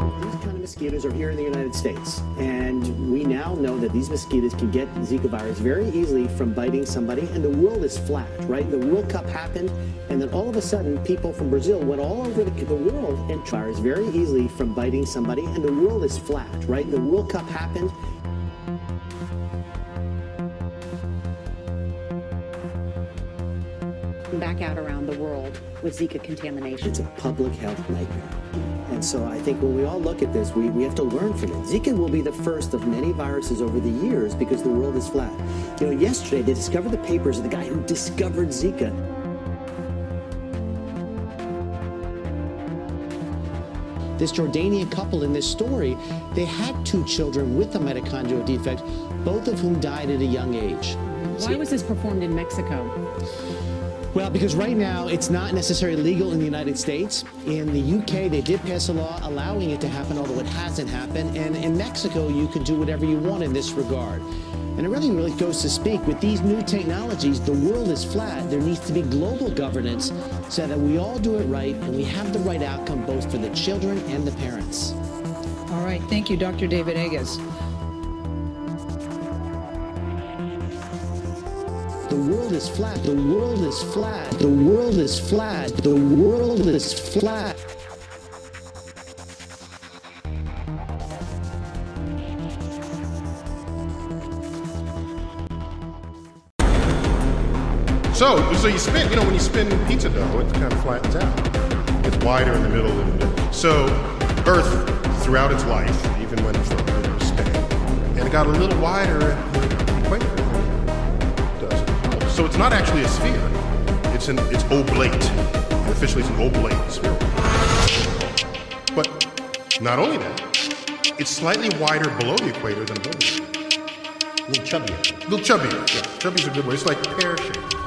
These kind of mosquitoes are here in the United States, and we now know that these mosquitoes can get Zika virus very easily from biting somebody, and the world is flat, right? The World Cup happened, and then all of a sudden, people from Brazil went all over the world and virus very easily from biting somebody, and the world is flat, right? The World Cup happened. Back out around the world with Zika contamination. It's a public health nightmare. And so I think when we all look at this, we have to learn from it. Zika will be the first of many viruses over the years because the world is flat. You know, yesterday they discovered the papers of the guy who discovered Zika. This Jordanian couple in this story, they had two children with a mitochondrial defect, both of whom died at a young age. Why was this performed in Mexico? Well, because right now it's not necessarily legal in the United States. In the UK, they did pass a law allowing it to happen, although it hasn't happened. And in Mexico, you can do whatever you want in this regard. And it really, really goes to speak, with these new technologies, the world is flat. There needs to be global governance so that we all do it right and we have the right outcome both for the children and the parents. All right, thank you, Dr. David Agus. The world is flat, the world is flat, the world is flat, the world is flat. So you spin, you know, when you spin pizza dough, it kind of flattens out. It's wider in the middle than it is. So Earth, throughout its life, even when it was spinning, and it got a little wider at the equator. So it's not actually a sphere, it's oblate, and officially it's an oblate sphere. But not only that, it's slightly wider below the equator than above the equator. A little chubbier. A little chubbier, yeah. Chubby's a good word, it's like pear-shaped.